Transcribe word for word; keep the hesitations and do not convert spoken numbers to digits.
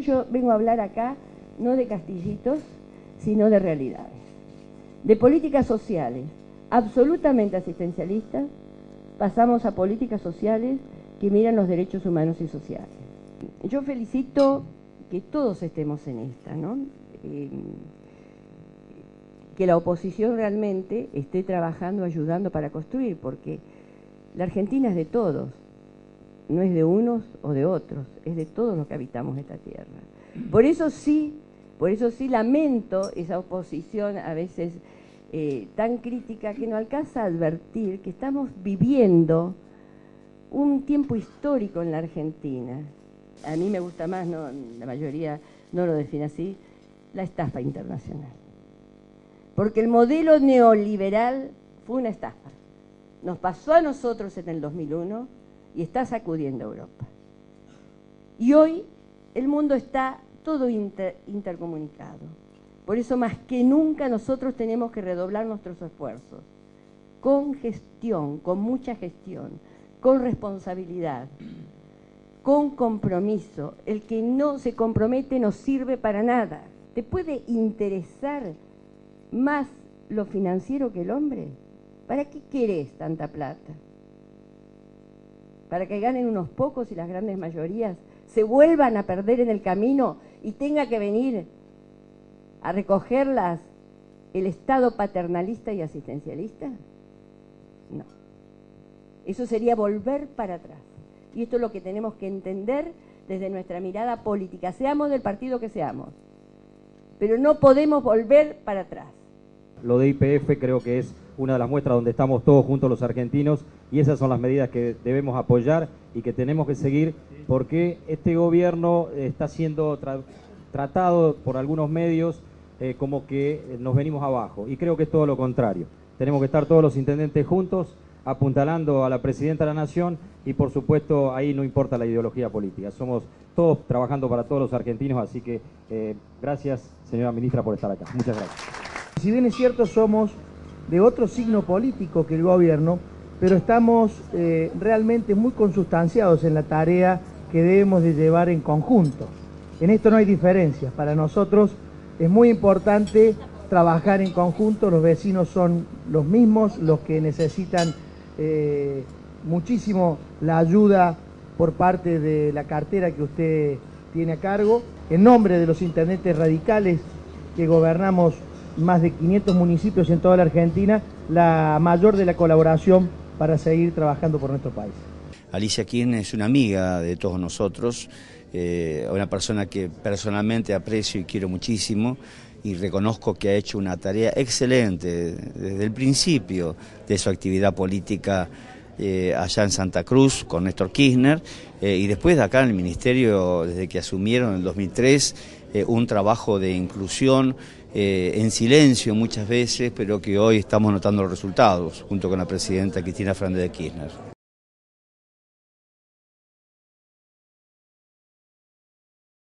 Yo vengo a hablar acá no de castillitos, sino de realidades, de políticas sociales absolutamente asistencialistas, pasamos a políticas sociales que miran los derechos humanos y sociales. Yo felicito que todos estemos en esta, ¿no? Eh, que la oposición realmente esté trabajando, ayudando para construir, porque la Argentina es de todos. No es de unos o de otros, es de todos los que habitamos esta tierra. Por eso sí, por eso sí lamento esa oposición a veces eh, tan crítica que no alcanza a advertir que estamos viviendo un tiempo histórico en la Argentina. A mí me gusta más, no, la mayoría no lo define así, la estafa internacional. Porque el modelo neoliberal fue una estafa. Nos pasó a nosotros en el dos mil uno, y está sacudiendo Europa. Y hoy el mundo está todo inter, intercomunicado. Por eso más que nunca nosotros tenemos que redoblar nuestros esfuerzos. Con gestión, con mucha gestión, con responsabilidad, con compromiso. El que no se compromete no sirve para nada. ¿Te puede interesar más lo financiero que el hombre? ¿Para qué querés tanta plata? Para que ganen unos pocos y las grandes mayorías se vuelvan a perder en el camino y tenga que venir a recogerlas el Estado paternalista y asistencialista? No. Eso sería volver para atrás. Y esto es lo que tenemos que entender desde nuestra mirada política, seamos del partido que seamos. Pero no podemos volver para atrás. Lo de Y P F creo que es una de las muestras donde estamos todos juntos los argentinos y esas son las medidas que debemos apoyar y que tenemos que seguir porque este gobierno está siendo tra tratado por algunos medios eh, como que nos venimos abajo y creo que es todo lo contrario. Tenemos que estar todos los intendentes juntos apuntalando a la Presidenta de la Nación y por supuesto ahí no importa la ideología política, somos todos trabajando para todos los argentinos, así que eh, gracias señora Ministra por estar acá, muchas gracias. Si bien es cierto somos de otro signo político que el gobierno, pero estamos eh, realmente muy consustanciados en la tarea que debemos de llevar en conjunto. En esto no hay diferencias. Para nosotros es muy importante trabajar en conjunto. Los vecinos son los mismos, los que necesitan eh, muchísimo la ayuda por parte de la cartera que usted tiene a cargo. En nombre de los intendentes radicales que gobernamos más de quinientos municipios en toda la Argentina, la mayor de la colaboración para seguir trabajando por nuestro país. Alicia Kirchner es una amiga de todos nosotros, eh, una persona que personalmente aprecio y quiero muchísimo y reconozco que ha hecho una tarea excelente desde el principio de su actividad política eh, allá en Santa Cruz con Néstor Kirchner eh, y después de acá en el Ministerio, desde que asumieron en el dos mil tres, eh, un trabajo de inclusión Eh, en silencio muchas veces, pero que hoy estamos notando los resultados, junto con la Presidenta Cristina Fernández de Kirchner.